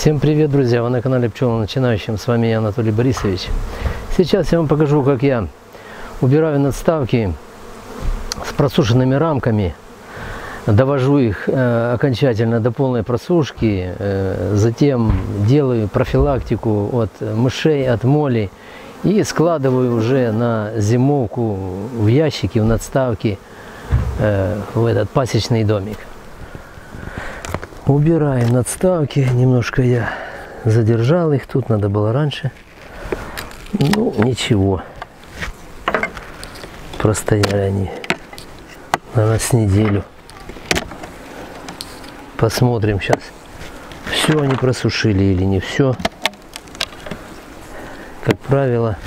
Всем привет, друзья! Вы на канале Пчелы начинающим. С вами я, Анатолий Борисович. Сейчас я вам покажу, как я убираю надставки с просушенными рамками. Довожу их окончательно до полной просушки. Затем делаю профилактику от мышей, от моли. И складываю уже на зимовку в ящики, в надставки, в этот пасечный домик. Убираем надставки, немножко я задержал их, тут надо было раньше, ну ничего, простояли они, наверное, с неделю, посмотрим сейчас, все они просушили или не все. Как правило,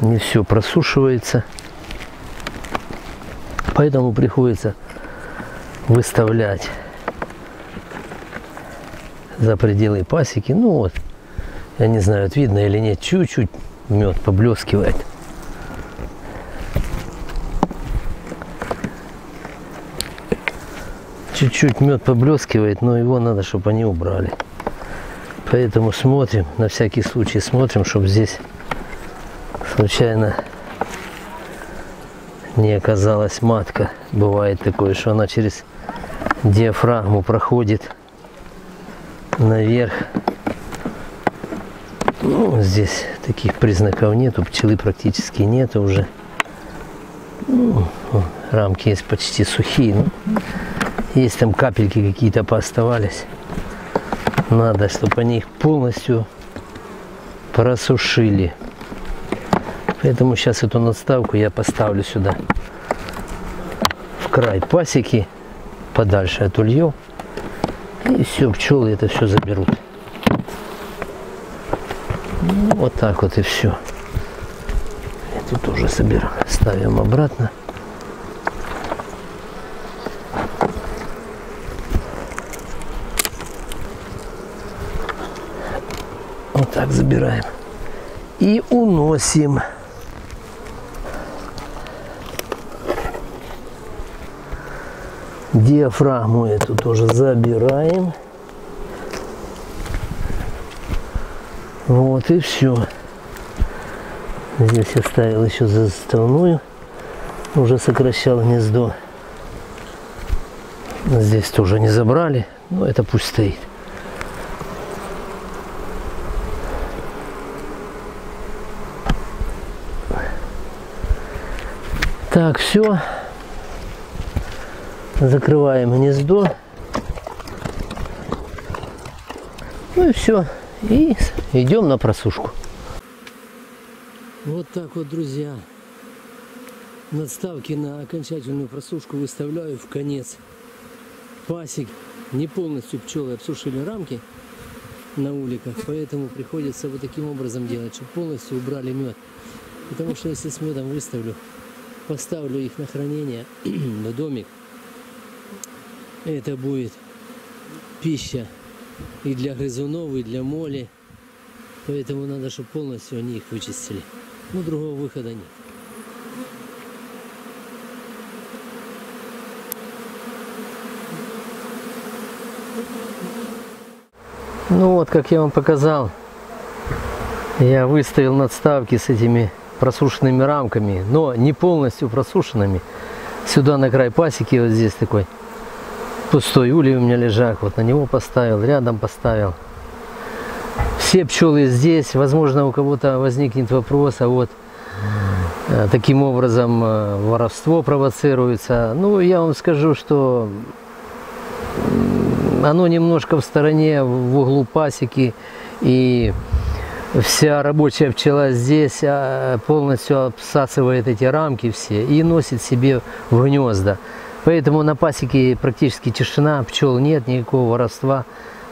не все просушивается, поэтому приходится выставлять за пределы пасеки. Ну вот, я не знаю, вот видно или нет, чуть-чуть мед поблескивает. Чуть-чуть мед поблескивает, но его надо, чтобы они убрали. Поэтому смотрим, на всякий случай смотрим, чтобы здесь случайно не оказалась матка. Бывает такое, что она через диафрагму проходит наверх. Ну, здесь таких признаков нету, пчелы практически нету уже. Ну, рамки есть почти сухие, но есть там капельки какие-то пооставались. Надо, чтобы они их полностью просушили. Поэтому сейчас эту надставку я поставлю сюда, в край пасеки, подальше от ульев. И все, пчелы это все заберут. Ну, вот так вот и все. Эту тоже собираем. Ставим обратно. Вот так забираем. И уносим. Диафрагму эту тоже забираем. Вот и все. Здесь я ставил еще заставную. Уже сокращал гнездо. Здесь тоже не забрали. Но это пусть стоит. Так, все. Закрываем гнездо, ну и все, и идем на просушку. Вот так вот, друзья, надставки на окончательную просушку выставляю в конец пасек. Не полностью пчелы обсушили рамки на уликах, поэтому приходится вот таким образом делать, чтобы полностью убрали мед, потому что если с медом выставлю, поставлю их на хранение на домик, это будет пища и для грызунов, и для моли. Поэтому надо, чтобы полностью они их вычистили. Но другого выхода нет. Ну вот, как я вам показал, я выставил надставки с этими просушенными рамками, но не полностью просушенными. Сюда на край пасеки, вот здесь такой пустой улей у меня лежак, вот на него поставил, рядом поставил. Все пчелы здесь. Возможно, у кого-то возникнет вопрос, а вот таким образом воровство провоцируется. Ну, я вам скажу, что оно немножко в стороне, в углу пасеки, и вся рабочая пчела здесь полностью обсасывает эти рамки все и носит себе в гнезда. Поэтому на пасеке практически тишина, пчел нет, никакого воровства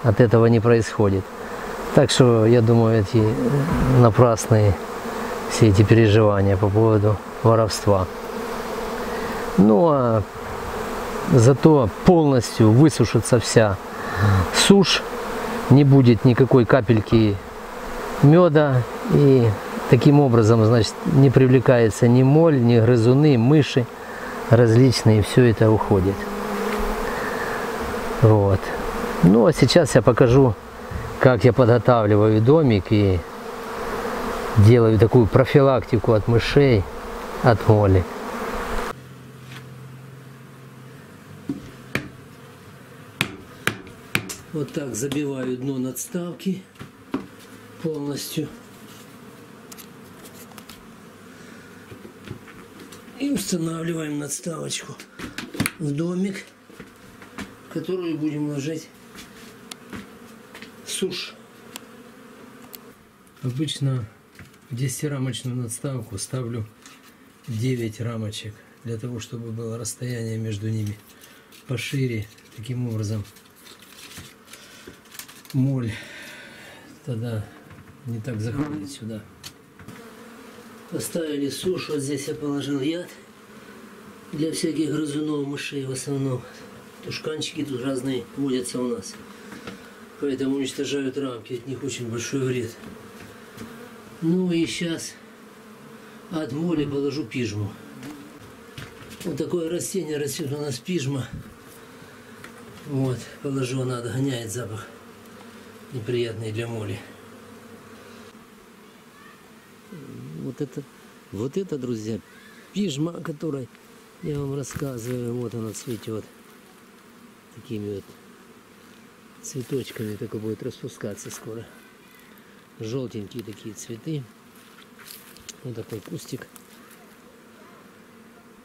от этого не происходит. Так что, я думаю, эти напрасные все эти переживания по поводу воровства. Ну, а зато полностью высушится вся сушь, не будет никакой капельки меда. И таким образом, значит, не привлекается ни моль, ни грызуны, мыши различные, все это уходит. Вот Ну а сейчас я покажу, как я подготавливаю домик и делаю такую профилактику от мышей, от моли. Вот так забиваю дно надставки полностью. И устанавливаем надставочку в домик, которую будем ложить сушь. Обычно 10-рамочную надставку ставлю 9 рамочек, для того, чтобы было расстояние между ними пошире. Таким образом моль тогда не так заходит сюда. Поставили сушь, вот здесь я положил яд для всяких грызунов, мышей в основном. Тушканчики тут разные водятся у нас, поэтому уничтожают рамки, от них очень большой вред. Ну и сейчас от моли положу пижму. Вот такое растение растет у нас, пижма. Вот, положу, она отгоняет запах неприятный для моли. Вот это, друзья, пижма, о которой я вам рассказываю. Вот она цветет такими вот цветочками, только будет распускаться скоро. Желтенькие такие цветы. Вот такой кустик.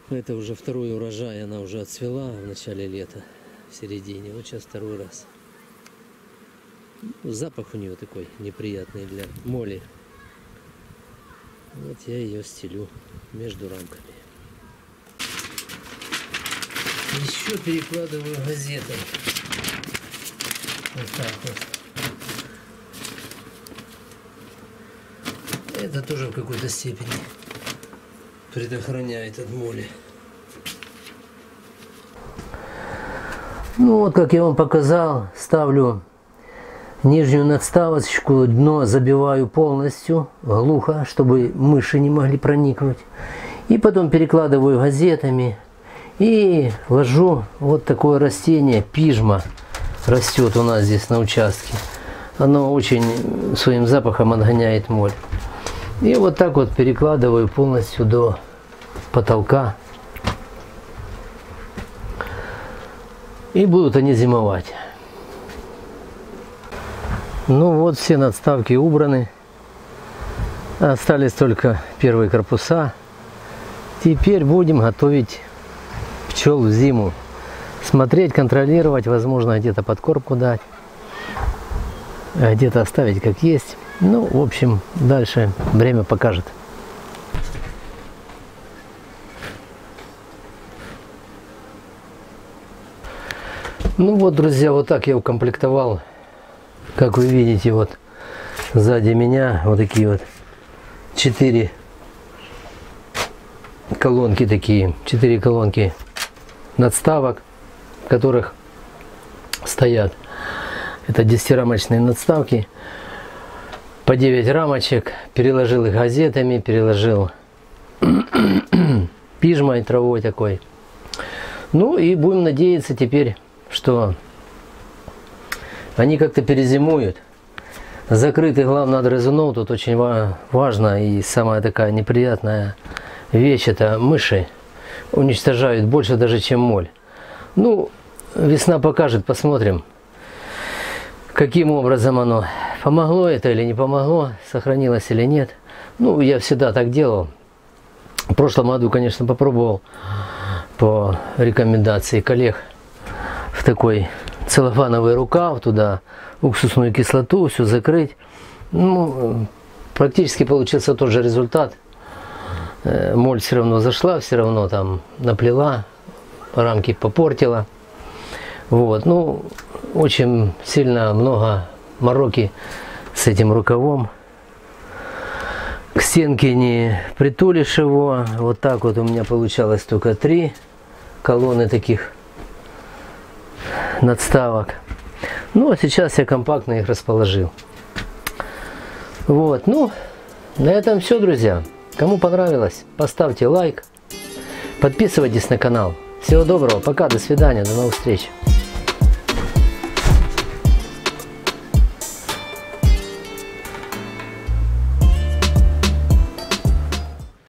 Это уже второй урожай, она уже отцвела в начале лета, в середине. Вот сейчас второй раз. Запах у нее такой неприятный для моли. Вот я ее стелю между рамками. Еще перекладываю газетой. Вот так вот. Это тоже в какой-то степени предохраняет от моли. Ну вот, как я вам показал, ставлю нижнюю надставочку, дно забиваю полностью, глухо, чтобы мыши не могли проникнуть. И потом перекладываю газетами и ложу вот такое растение, пижма. Растет у нас здесь на участке. Оно очень своим запахом отгоняет моль. И вот так вот перекладываю полностью до потолка. И будут они зимовать. Ну вот, все надставки убраны. Остались только первые корпуса. Теперь будем готовить пчел в зиму. Смотреть, контролировать, возможно, где-то подкормку дать, где-то оставить как есть. Ну, в общем, дальше время покажет. Ну вот, друзья, вот так я укомплектовал. Как вы видите, вот сзади меня вот такие вот 4 колонки, 4 колонки надставок, в которых стоят. Это 10-рамочные надставки, по 9 рамочек. Переложил их газетами, переложил пижмой, травой такой. Ну и будем надеяться теперь, что они как-то перезимуют. Закрытый, главное, от грызунов. Тут очень важно, и самая такая неприятная вещь — это мыши. Уничтожают больше даже, чем моль. Ну, весна покажет, посмотрим, каким образом оно. Помогло это или не помогло, сохранилось или нет. Ну, я всегда так делал. В прошлом году, конечно, попробовал по рекомендации коллег в такой целлофановый рукав, туда уксусную кислоту, все закрыть. Ну, практически получился тот же результат. Моль все равно зашла, все равно там наплела, рамки попортила. Вот, ну, очень сильно много мороки с этим рукавом. К стенке не притулишь его. Вот так вот у меня получалось только 3 колонны таких надставок. Ну, а сейчас я компактно их расположил. Вот, ну, на этом все, друзья. Кому понравилось, поставьте лайк, подписывайтесь на канал. Всего доброго, пока, до свидания, до новых встреч.